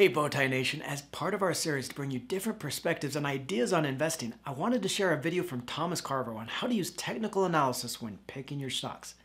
Hey Bowtie Nation, as part of our series to bring you different perspectives and ideas on investing, I wanted to share a video from Thomas Carver on how to use technical analysis when picking your stocks.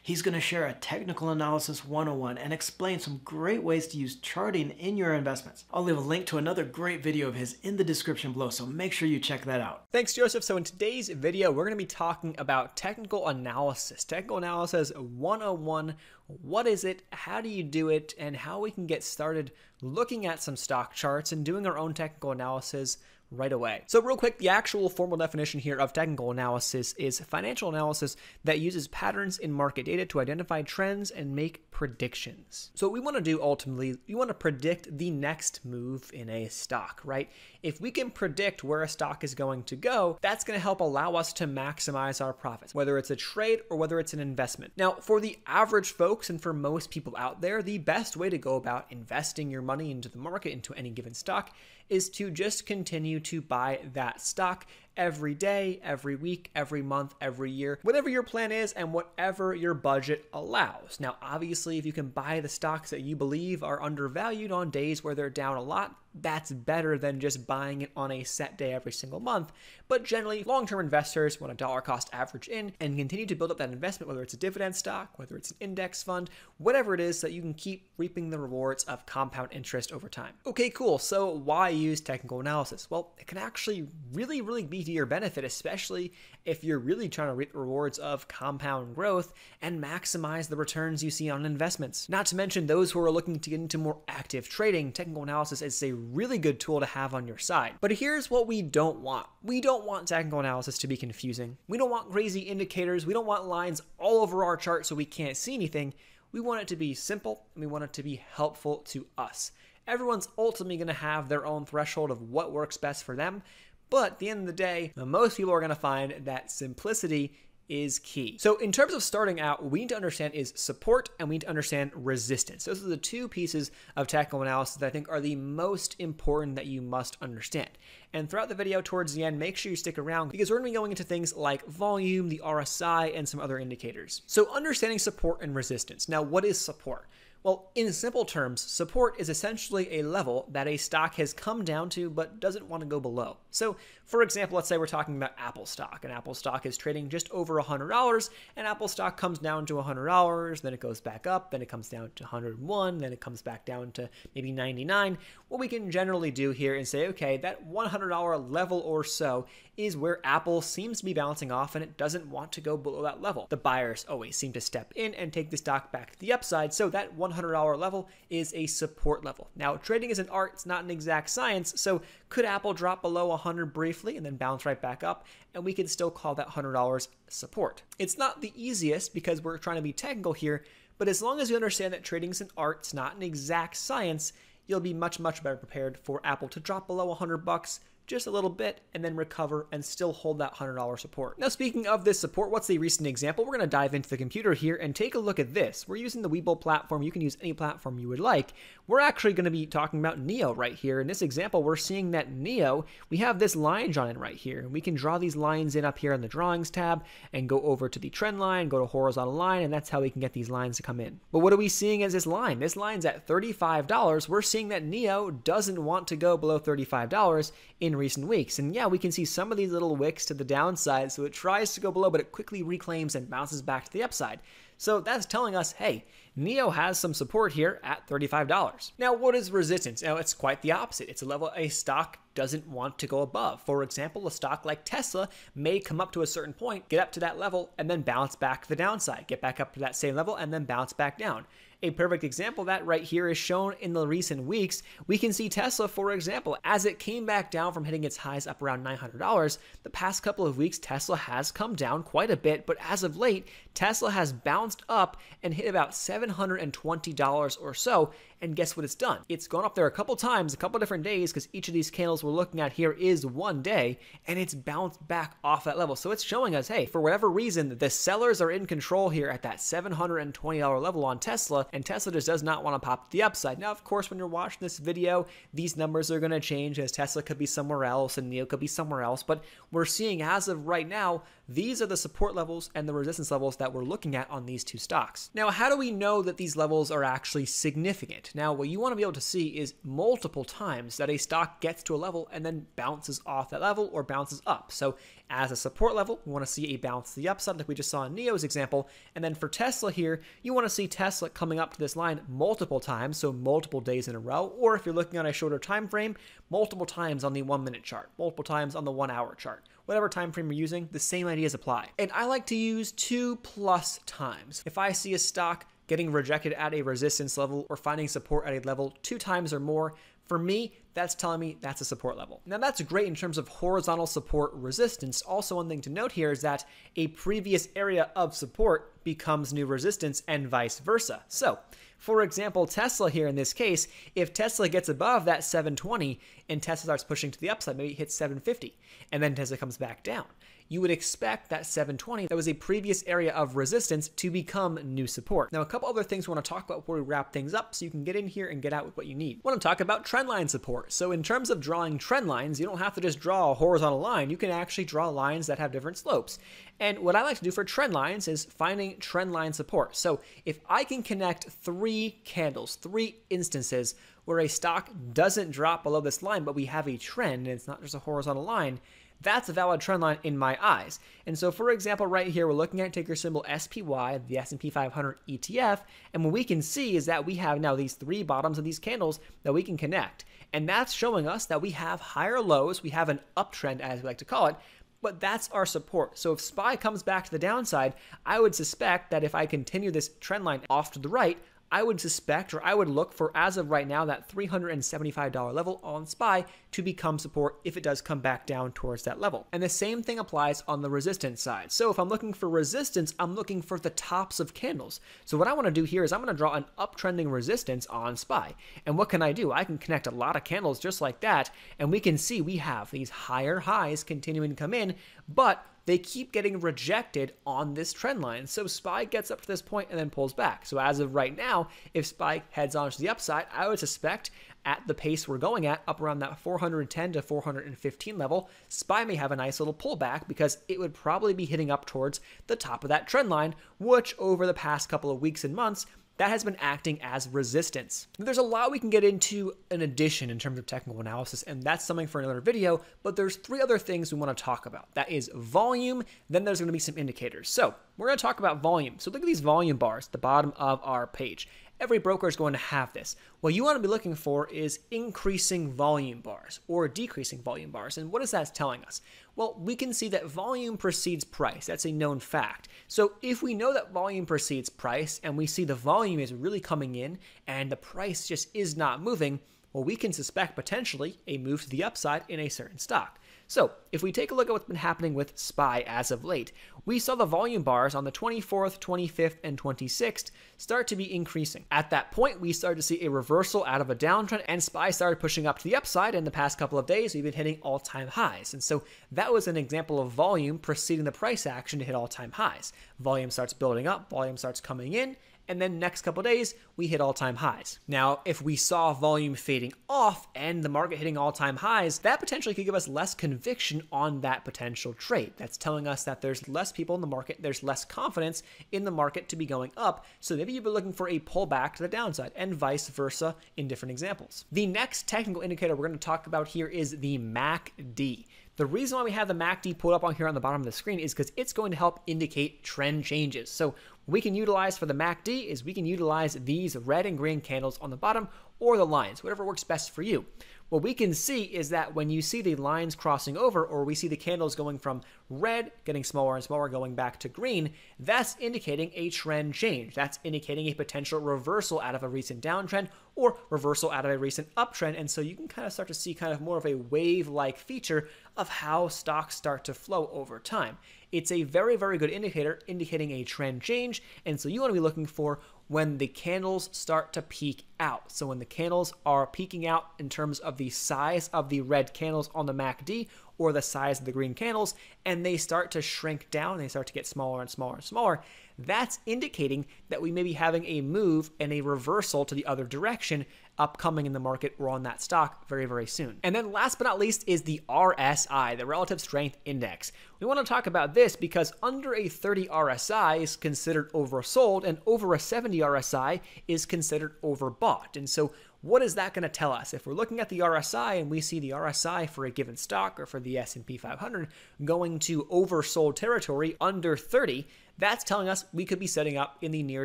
He's going to share a technical analysis 101 and explain some great ways to use charting in your investments. I'll leave a link to another great video of his in the description below, so make sure you check that out. Thanks, Joseph. So in today's video, we're going to be talking about technical analysis. Technical analysis 101, what is it, how do you do it, and how we can get started looking at some stock charts and doing our own technical analysis right away. So real quick, the actual formal definition here of technical analysis is financial analysis that uses patterns in market data to identify trends and make predictions. So what we want to do ultimately, we want to predict the next move in a stock, right? If we can predict where a stock is going to go, that's going to help allow us to maximize our profits, whether it's a trade or whether it's an investment. Now, for the average folks and for most people out there, the best way to go about investing your money into the market, into any given stock, is to just continue to buy that stock every day, every week, every month, every year, whatever your plan is and whatever your budget allows. Now, obviously, if you can buy the stocks that you believe are undervalued on days where they're down a lot, that's better than just buying it on a set day every single month. But generally, long-term investors want a dollar cost average in and continue to build up that investment, whether it's a dividend stock, whether it's an index fund, whatever it is, so that you can keep reaping the rewards of compound interest over time. Okay, cool. So why use technical analysis? Well, it can actually really be to your benefit, especially if you're really trying to reap the rewards of compound growth and maximize the returns you see on investments. Not to mention those who are looking to get into more active trading, technical analysis is a really good tool to have on your side. But here's what we don't want. We don't want technical analysis to be confusing. We don't want crazy indicators. We don't want lines all over our chart so we can't see anything. We want it to be simple and we want it to be helpful to us. Everyone's ultimately going to have their own threshold of what works best for them. But at the end of the day, most people are going to find that simplicity is key. So in terms of starting out, we need to understand is support and we need to understand resistance. Those are the two pieces of technical analysis that I think are the most important that you must understand. And throughout the video towards the end, make sure you stick around because we're going to be going into things like volume, the RSI, and some other indicators. So understanding support and resistance. Now, what is support? Well, in simple terms, support is essentially a level that a stock has come down to but doesn't want to go below. So, for example, let's say we're talking about Apple stock, and Apple stock is trading just over $100, and Apple stock comes down to $100, then it goes back up, then it comes down to $101, then it comes back down to maybe $99. What we can generally do here is say, okay, that $100 level or so is where Apple seems to be bouncing off, and it doesn't want to go below that level. The buyers always seem to step in and take the stock back to the upside, so that $100 level is a support level. Now, trading is an art, it's not an exact science, so could Apple drop below 100 briefly and then bounce right back up, and we can still call that $100 support. It's not the easiest because we're trying to be technical here, but as long as you understand that trading is an art, it's not an exact science, you'll be much better prepared for Apple to drop below 100 bucks just a little bit and then recover and still hold that $100 support. Now, speaking of this support, what's the recent example? We're going to dive into the computer here and take a look at this. We're using the Webull platform. You can use any platform you would like. We're actually going to be talking about NIO right here. In this example, we're seeing that NIO, we have this line drawn in right here. We can draw these lines in up here in the drawings tab and go over to the trend line, go to horizontal line, and that's how we can get these lines to come in. But what are we seeing as this line? This line's at $35. We're seeing that NIO doesn't want to go below $35 in recent weeks. And yeah, we can see some of these little wicks to the downside. So it tries to go below, but it quickly reclaims and bounces back to the upside. So that's telling us, hey, NIO has some support here at $35. Now, what is resistance? Now, it's quite the opposite. It's a level a stock doesn't want to go above. For example, a stock like Tesla may come up to a certain point, get up to that level, and then bounce back to the downside, get back up to that same level, and then bounce back down. A perfect example of that right here is shown in the recent weeks. We can see Tesla, for example, as it came back down from hitting its highs up around $900, the past couple of weeks, Tesla has come down quite a bit, but as of late, Tesla has bounced up and hit about $720 or so, and guess what it's done? It's gone up there a couple times, a couple different days, because each of these candles we're looking at here is one day, and it's bounced back off that level. So it's showing us, hey, for whatever reason, the sellers are in control here at that $720 level on Tesla, and Tesla just does not want to pop to the upside. Now, of course, when you're watching this video, these numbers are going to change as Tesla could be somewhere else and NIO could be somewhere else. But we're seeing as of right now, these are the support levels and the resistance levels that we're looking at on these two stocks. Now, how do we know that these levels are actually significant? Now, what you want to be able to see is multiple times that a stock gets to a level and then bounces off that level or bounces up. So as a support level, we want to see a bounce to the upside like we just saw in NIO's example. And then for Tesla here, you want to see Tesla coming up to this line multiple times, so multiple days in a row, or if you're looking on a shorter time frame, multiple times on the 1-minute chart, multiple times on the 1-hour chart. Whatever time frame you're using, the same ideas apply. And I like to use 2+ times. If I see a stock getting rejected at a resistance level or finding support at a level 2 times or more, for me, that's telling me that's a support level. Now that's great in terms of horizontal support resistance. Also, one thing to note here is that a previous area of support becomes new resistance and vice versa. So for example, Tesla here in this case, if Tesla gets above that 720 and Tesla starts pushing to the upside, maybe it hits 750 and then Tesla comes back down, you would expect that 720 that was a previous area of resistance to become new support. Now, a couple other things we want to talk about before we wrap things up so you can get in here and get out with what you need. I want to talk about trendline support. So in terms of drawing trend lines, you don't have to just draw a horizontal line. You can actually draw lines that have different slopes. And what I like to do for trend lines is finding trend line support. So if I can connect 3 candles, 3 instances where a stock doesn't drop below this line, but we have a trend and it's not just a horizontal line, that's a valid trend line in my eyes. And so for example, right here, we're looking at ticker symbol SPY, the S&P 500 ETF. And what we can see is that we have now these 3 bottoms of these candles that we can connect. And that's showing us that we have higher lows. We have an uptrend, as we like to call it, but that's our support. So if SPY comes back to the downside, I would suspect that if I continue this trend line off to the right, I would suspect, or I would look for, as of right now, that $375 level on SPY to become support if it does come back down towards that level. And the same thing applies on the resistance side. So if I'm looking for resistance, I'm looking for the tops of candles. So what I want to do here is I'm going to draw an uptrending resistance on SPY. And what can I do? I can connect a lot of candles just like that, and we can see we have these higher highs continuing to come in, but they keep getting rejected on this trend line. So SPY gets up to this point and then pulls back. So as of right now, if SPY heads on to the upside, I would suspect at the pace we're going at, up around that 410 to 415 level, SPY may have a nice little pullback because it would probably be hitting up towards the top of that trend line, which over the past couple of weeks and months, that has been acting as resistance. There's a lot we can get into in addition in terms of technical analysis, and that's something for another video, but there's 3 other things we want to talk about. That is volume, then there's going to be some indicators. So we're going to talk about volume. So look at these volume bars at the bottom of our page. Every broker is going to have this. What you want to be looking for is increasing volume bars or decreasing volume bars. And what is that telling us? Well, we can see that volume precedes price. That's a known fact. So if we know that volume precedes price and we see the volume is really coming in and the price just is not moving, well, we can suspect potentially a move to the upside in a certain stock. So if we take a look at what's been happening with SPY as of late, we saw the volume bars on the 24th, 25th, and 26th start to be increasing. At that point, we started to see a reversal out of a downtrend, and SPY started pushing up to the upside. In the past couple of days, we've been hitting all-time highs. And so that was an example of volume preceding the price action to hit all-time highs. Volume starts building up, volume starts coming in, and then next couple of days, we hit all-time highs. Now, if we saw volume fading off and the market hitting all-time highs, that potentially could give us less conviction on that potential trade. That's telling us that there's less people in the market, there's less confidence in the market to be going up. So maybe you've been looking for a pullback to the downside and vice versa in different examples. The next technical indicator we're going to talk about here is the MACD. The reason why we have the MACD pulled up on here on the bottom of the screen is because it's going to help indicate trend changes. So what we can utilize for the MACD is we can utilize these red and green candles on the bottom or the lines, whatever works best for you. What we can see is that when you see the lines crossing over, or we see the candles going from red, getting smaller and smaller, going back to green, that's indicating a trend change. That's indicating a potential reversal out of a recent downtrend or reversal out of a recent uptrend. And so you can kind of start to see kind of more of a wave-like feature of how stocks start to flow over time. It's a very, very good indicator indicating a trend change. And so you want to be looking for when the candles start to peak out. So when the candles are peaking out in terms of the size of the red candles on the MACD or the size of the green candles, and they start to shrink down, they start to get smaller and smaller and smaller, that's indicating that we may be having a move and a reversal to the other direction upcoming in the market or on that stock very, very soon. And then last but not least is the RSI, the Relative Strength Index. We want to talk about this because under a 30 RSI is considered oversold and over a 70 RSI is considered overbought. And so what is that going to tell us? If we're looking at the RSI and we see the RSI for a given stock or for the S&P 500 going to oversold territory under 30, that's telling us we could be setting up in the near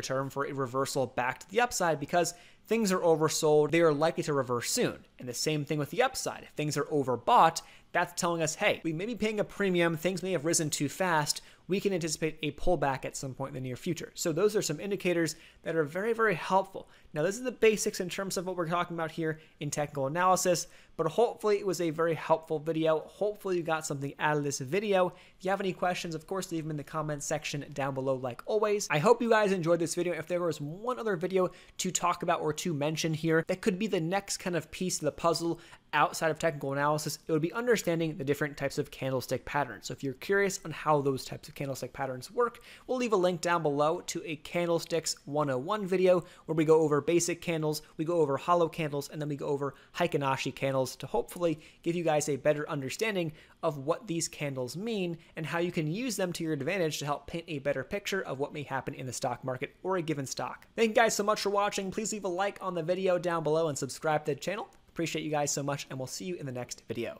term for a reversal back to the upside because things are oversold, they are likely to reverse soon. And the same thing with the upside. If things are overbought, that's telling us, hey, we may be paying a premium, things may have risen too fast, we can anticipate a pullback at some point in the near future. So those are some indicators that are very, very helpful. Now, this is the basics in terms of what we're talking about here in technical analysis, but hopefully it was a very helpful video. Hopefully you got something out of this video. If you have any questions, of course, leave them in the comments section down below like always. I hope you guys enjoyed this video. If there was one other video to talk about or to mention here that could be the next kind of piece of the puzzle outside of technical analysis, it would be understanding the different types of candlestick patterns. So if you're curious on how those types of candlestick patterns work, we'll leave a link down below to a candlesticks 101 video where we go over basic candles, we go over hollow candles, and then we go over Heikinashi candles to hopefully give you guys a better understanding of what these candles mean and how you can use them to your advantage to help paint a better picture of what may happen in the stock market or a given stock. Thank you guys so much for watching. Please leave a like on the video down below and subscribe to the channel. Appreciate you guys so much, and we'll see you in the next video.